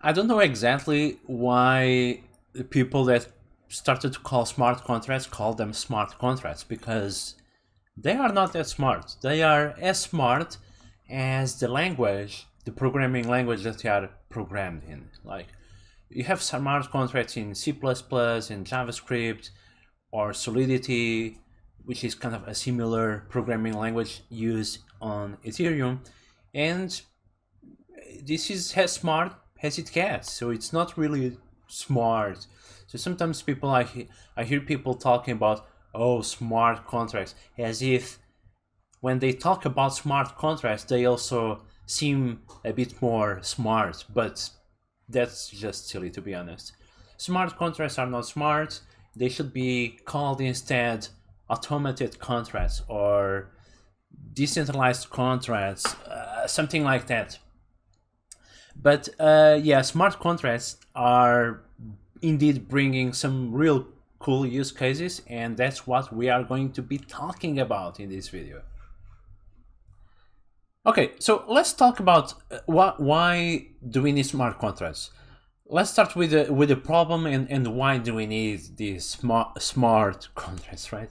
I don't know exactly why the people that started to call smart contracts call them smart contracts, because they are not that smart. They are as smart as the language, the programming language that they are programmed in. Like, you have smart contracts in C++, in JavaScript, or Solidity, which is kind of a similar programming language used on Ethereum. And this is as smart as it gets, so it's not really smart. So sometimes people, I hear people talking about, oh, smart contracts, as if when they talk about smart contracts, they also seem a bit more smart, but that's just silly, to be honest. Smart contracts are not smart. They should be called instead automated contracts or decentralized contracts, something like that. But yeah, smart contracts are indeed bringing some real cool use cases, and that's what we are going to be talking about in this video. Okay, so let's talk about why do we need smart contracts. Let's start with the problem and why do we need these smart contracts, right?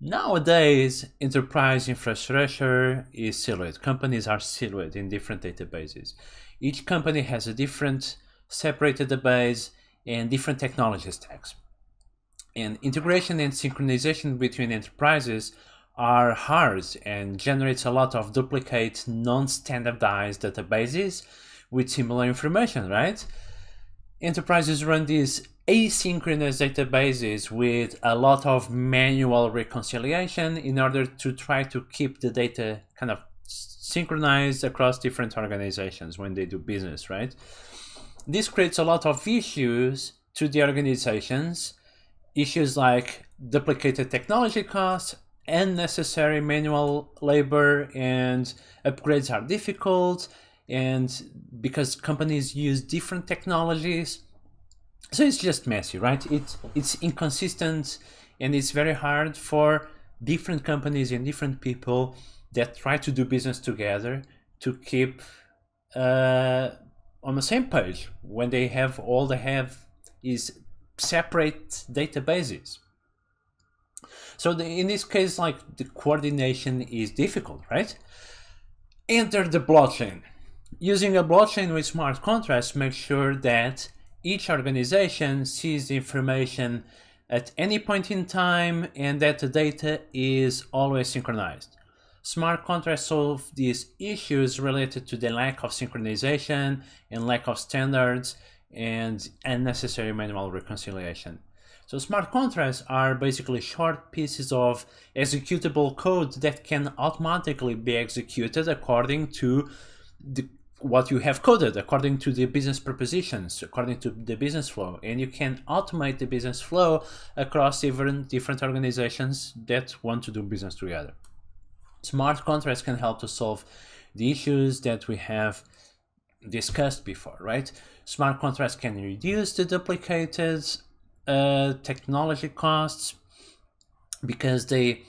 Nowadays, enterprise infrastructure is siloed. Companies are siloed in different databases. Each company has a different separate database and different technology stacks. And integration and synchronization between enterprises are hard and generates a lot of duplicate, non-standardized databases with similar information, right? Enterprises run these asynchronous databases with a lot of manual reconciliation in order to try to keep the data kind of synchronized across different organizations when they do business, right? This creates a lot of issues to the organizations, issues like duplicated technology costs, unnecessary manual labor, and upgrades are difficult, and because companies use different technologies, so it's just messy, right? It's inconsistent, and it's very hard for different companies and different people that try to do business together to keep on the same page when they have all they have is separate databases. So in this case, like, the coordination is difficult, right? Enter the blockchain. Using a blockchain with smart contracts makes sure that each organization sees information at any point in time and that the data is always synchronized. Smart contracts solve these issues related to the lack of synchronization and lack of standards and unnecessary manual reconciliation. So smart contracts are basically short pieces of executable code that can automatically be executed according to what you have coded, according to the business propositions, according to the business flow. And you can automate the business flow across different organizations that want to do business together. Smart contracts can help to solve the issues that we have discussed before, right? Smart contracts can reduce the duplicated technology costs because they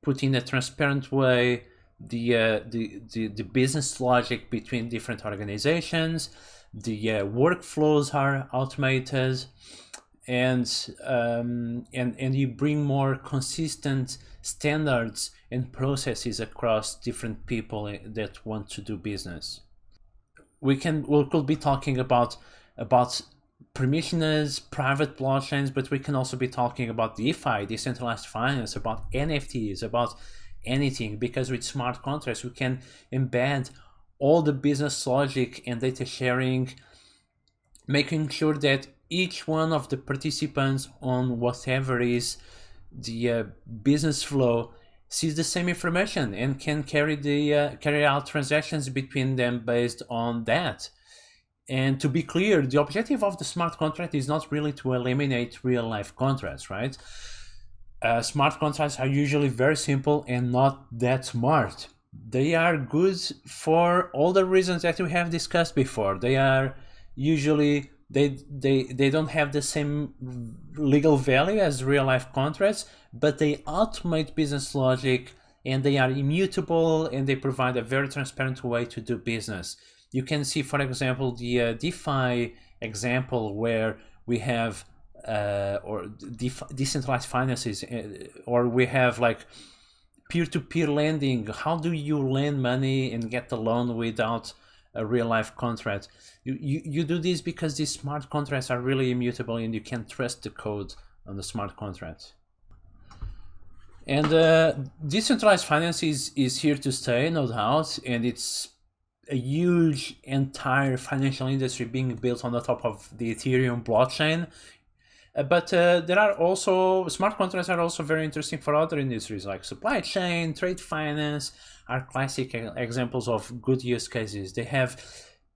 put in a transparent way the business logic between different organizations. The workflows are automated, and you bring more consistent standards and processes across different people that want to do business. We could be talking about permissionless private blockchains, but we can also be talking about DeFi, decentralized finance, about NFTs, about anything, because with smart contracts we can embed all the business logic and data sharing, making sure that each one of the participants on whatever is the business flow sees the same information and can carry out transactions between them based on that. And to be clear, the objective of the smart contract is not really to eliminate real-life contracts, right? Smart contracts are usually very simple and not that smart. They are good for all the reasons that we have discussed before. They are usually they don't have the same legal value as real-life contracts, but they automate business logic and they are immutable and they provide a very transparent way to do business. you can see, for example, the DeFi example where we have or decentralized finances, or we have like peer-to-peer lending. How do you lend money and get the loan without a real-life contract? You do this because these smart contracts are really immutable and you can trust the code on the smart contract. And decentralized finance is here to stay, no doubt, and it's a huge entire financial industry being built on the top of the Ethereum blockchain. But there are also, smart contracts are also very interesting for other industries like supply chain, trade finance are classic examples of good use cases. They have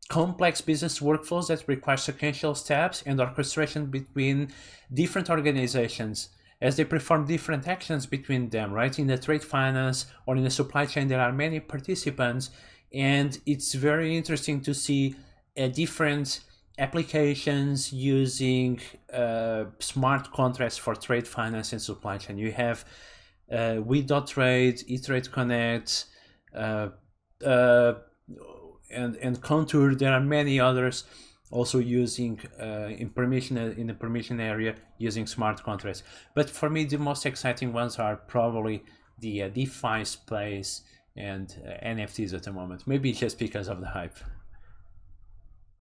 complex business workflows that require sequential steps and orchestration between different organizations as they perform different actions between them, right? In the trade finance or in the supply chain, there are many participants, and it's very interesting to see a different applications using smart contracts for trade finance and supply chain. You have We.trade, E-Trade Connect, and Contour. There are many others also using in the permission area using smart contracts. But for me, the most exciting ones are probably the DeFi space and NFTs at the moment. Maybe just because of the hype.